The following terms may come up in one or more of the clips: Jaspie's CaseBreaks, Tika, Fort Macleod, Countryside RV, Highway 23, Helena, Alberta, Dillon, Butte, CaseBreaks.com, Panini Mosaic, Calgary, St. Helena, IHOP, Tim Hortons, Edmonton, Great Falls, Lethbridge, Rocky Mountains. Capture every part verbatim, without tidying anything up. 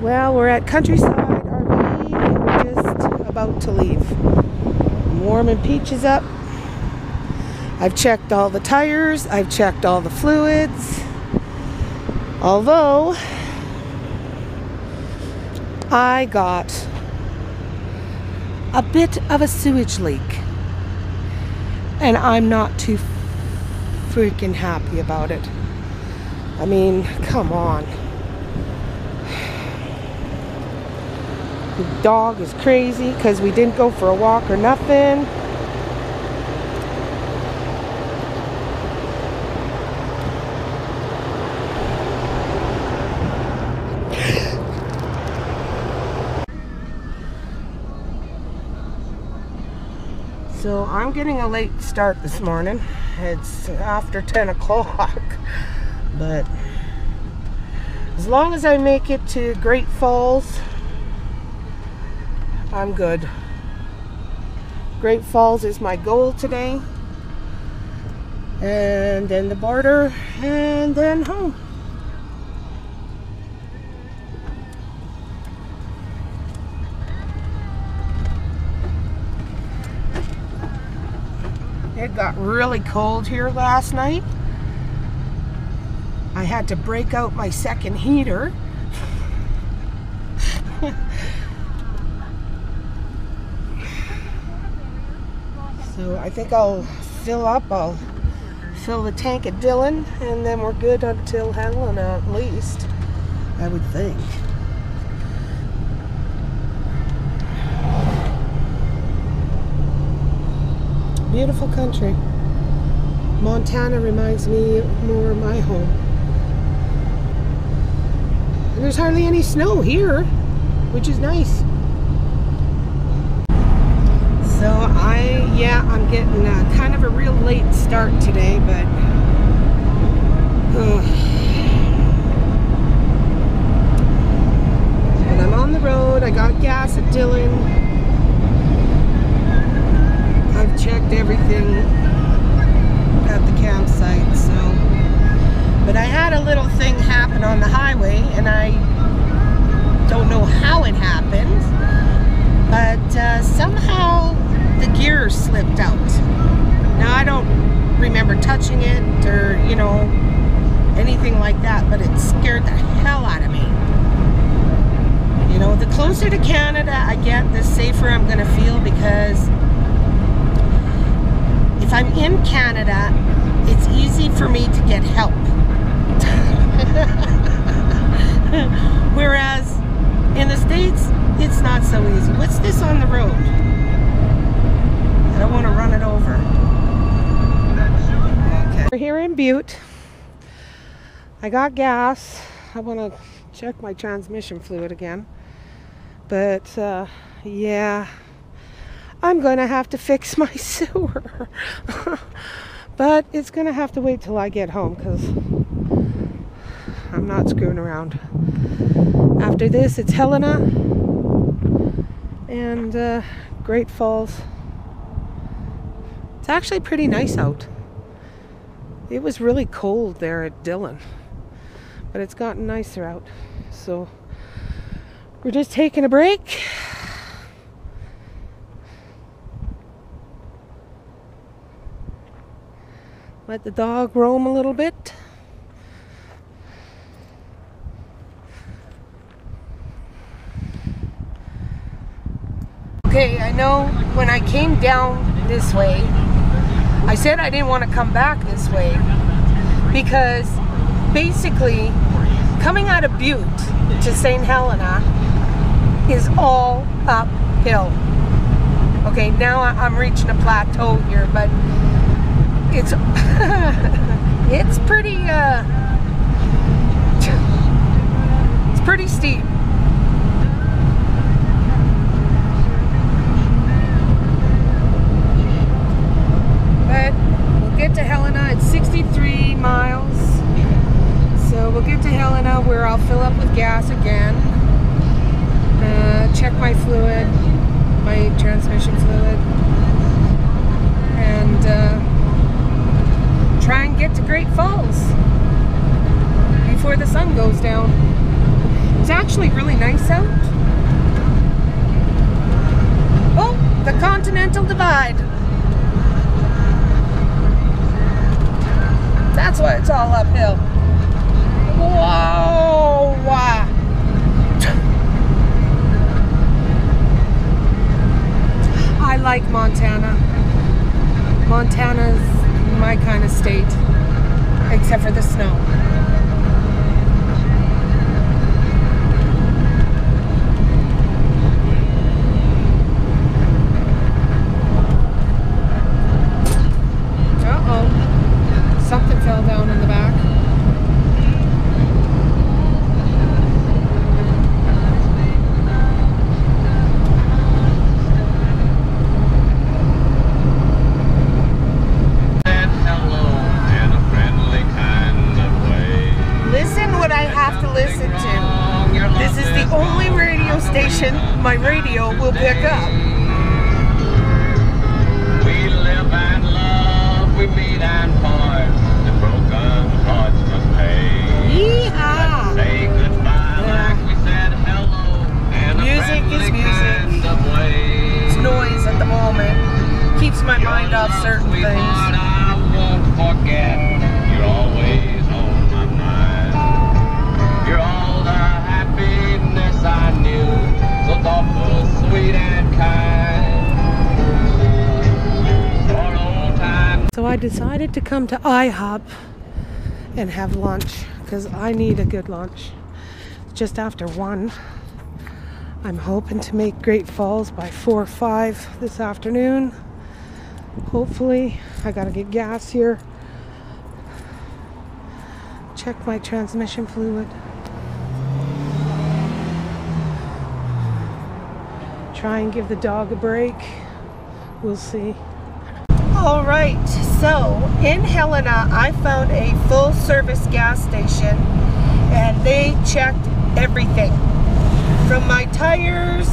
Well, we're at Countryside R V and we're just about to leave. I'm warming Peaches up. I've checked all the tires, I've checked all the fluids, although I got a bit of a sewage leak and I'm not too freaking happy about it. I mean, come on. The dog is crazy because we didn't go for a walk or nothing. So I'm getting a late start this morning. It's after ten o'clock, but as long as I make it to Great Falls, I'm good. Great Falls is my goal today, and then the border, and then home. It got really cold here last night. I had to break out my second heater. So I think I'll fill up, I'll fill the tank at Dillon, and then we're good until Helena at least, I would think. Beautiful country. Montana reminds me more of my home. And there's hardly any snow here, which is nice. So I, yeah, I'm getting a, kind of a real late start today, but ugh. And I'm on the road. I got gas at Dillon. Checked everything at the campsite, so. But I had a little thing happen on the highway, and I don't know how it happened, but uh, somehow the gear slipped out. Now, I don't remember touching it or, you know, anything like that, but it scared the hell out of me. You know, the closer to Canada I get, the safer I'm gonna feel, because if I'm in Canada, it's easy for me to get help. Whereas in the States, it's not so easy. What's this on the road? I don't want to run it over. Okay. We're here in Butte. I got gas. I want to check my transmission fluid again. But uh, yeah. I'm gonna have to fix my sewer. But it's gonna have to wait till I get home, because I'm not screwing around. After this, it's Helena and uh, Great Falls. It's actually pretty nice out. It was really cold there at Dillon, but it's gotten nicer out. So we're just taking a break. Let the dog roam a little bit. Okay, I know when I came down this way, I said I didn't want to come back this way, because basically coming out of Butte to Saint Helena is all uphill. Okay, now I'm reaching a plateau here, but it's it's pretty uh, it's pretty steep. But we'll get to Helena. It's sixty-three miles, so we'll get to Helena where I'll fill up with gas again, uh, check my fluid, my transmission fluid, and uh, try and get to Great Falls before the sun goes down. It's It's actually really nice out. Oh, the Continental Divide. That's why it's all uphill. Whoa! I like Montana. Montana's my kind of state, except for the snow. My radio will pick up. We live and love, we meet and part. The broken hearts must pay. Yeehaw! Let's say goodbye, yeah. Like we said hello. And music is music. It's noise at the moment. Keeps my Your mind off certain things. I won't forget. You're always on my mind. You're all the happiness I knew. So thoughtful, sweet, and kind. So I decided to come to IHOP and have lunch because I need a good lunch. Just after one. I'm hoping to make Great Falls by four or five this afternoon. Hopefully, I gotta get gas here. Check my transmission fluid. Try and give the dog a break. We'll see. All right, so in Helena, I found a full service gas station and they checked everything. From my tires,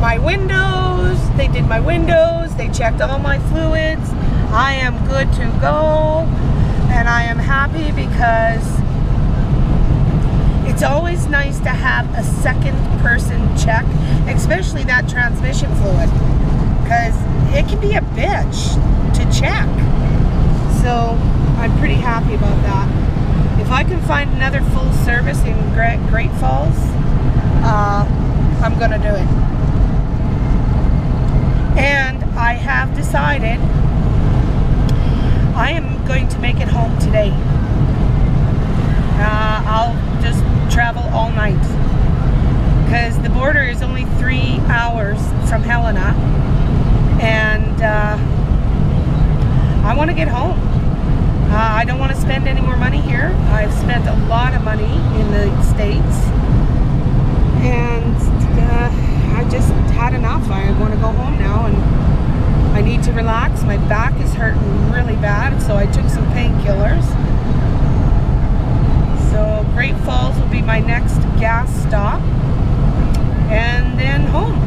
my windows, they did my windows, they checked all my fluids. I am good to go and I am happy because it's always nice to have a second person check, especially that transmission fluid, because it can be a bitch to check. So I'm pretty happy about that. If I can find another full service in Great Falls, uh, I'm gonna do it. And I have decided I am going to make it home today. Uh, I'll just travel all night. Because the border is only three hours from Helena and uh, I want to get home. Uh, I don't want to spend any more money here. I've spent a lot of money in the States and uh, I just had enough. I want to go home now and I need to relax. My back is hurting really bad, so I took some painkillers. So Great Falls will be my next gas stop. And then home.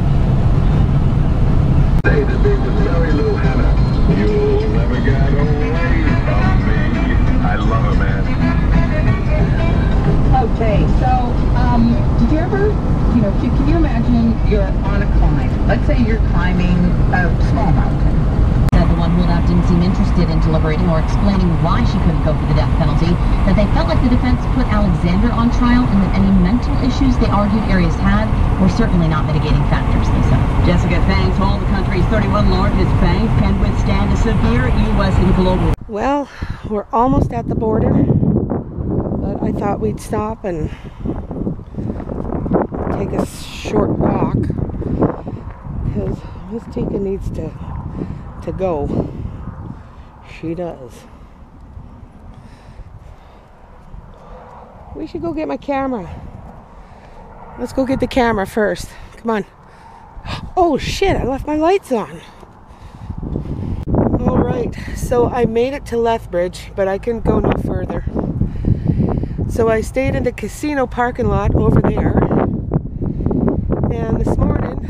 Say that they were very low, Hannah. You'll never get away from me. I love her, man. Okay, so, um, did you ever, you know, can, can you imagine you're on a climb? Let's say you're climbing a small mountain. Said the one ruled out didn't seem interested in deliberating or explaining why she couldn't go for the death penalty, that they felt like the defense put Alexander on trial and that any mental issues they argued Arias had were certainly not mitigating factors, they said. Jessica thanks all the country's thirty-one largest banks can withstand a severe U S and global. Well, we're almost at the border, but I thought we'd stop and take a short walk because Miss Tika needs to to go. She does. We should go get my camera. Let's go get the camera first. Come on. Oh shit, I left my lights on. All right, so I made it to Lethbridge, but I couldn't go no further. So I stayed in the casino parking lot over there. And this morning,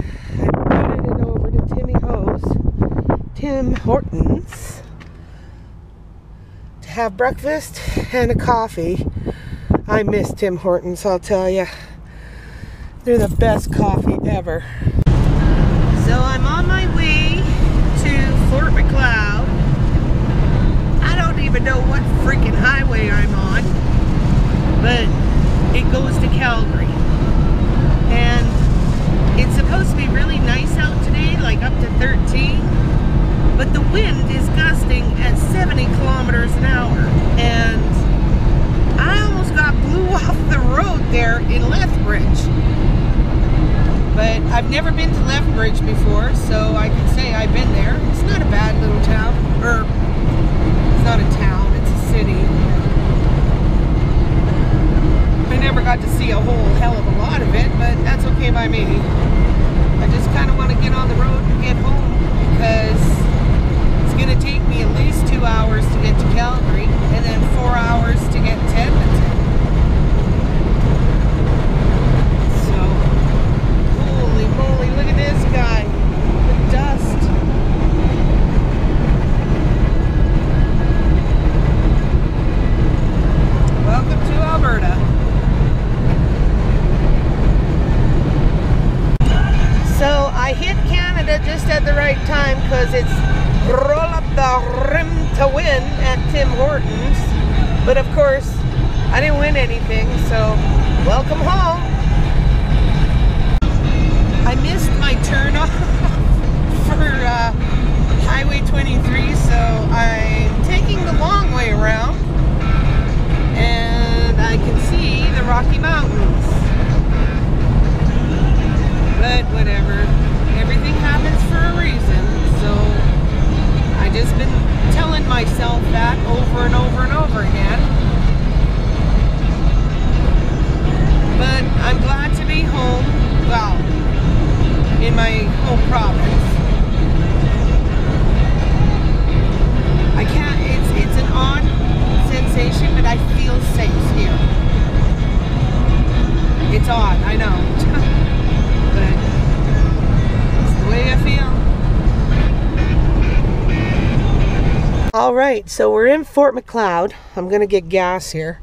I booted it over to Timmy Ho's, Tim Hortons, to have breakfast and a coffee. I miss Tim Hortons, I'll tell you. They're the best coffee ever. So I'm on my way to Fort Macleod. I don't even know what freaking highway I'm on, but it goes to Calgary. And it's supposed to be really nice out today, like up to thirteen, but the wind is gusting at seventy kilometers an hour. And I almost got blew off the road there in Lethbridge. But I've never been to Lethbridge before, so I can say I've been there. It's not a bad little town, or it's not a town, it's a city. I never got to see a whole hell of a lot of it, but that's okay by me. I just kind of want to get on the road and get home, because it's going to take me at least two hours to get to Calgary, and then four hours to get to Edmonton. So, holy moly, look at this guy. The dust. Welcome to Alberta. So I hit Canada just at the right time, because it's roll up the rim to win at Tim Hortons. But of course, I didn't win anything, so welcome home. I missed my turn off for uh, Highway twenty-three, so I'm taking the long way around. And I can see the Rocky Mountains. But whatever, everything happens for a reason, so I just been telling myself that over and over and over again. But I'm glad to be home, well, in my home province. I can't, it's, it's an odd sensation, but I feel safe here. It's odd, I know. I feel. All right, so we're in Fort Macleod. I'm gonna get gas here,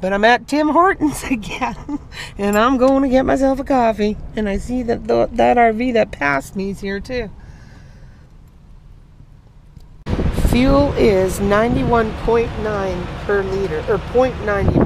but I'm at Tim Hortons again, and I'm going to get myself a coffee. And I see that the, that R V that passed me is here too. Fuel is ninety-one point nine per liter, or point ninety-nine.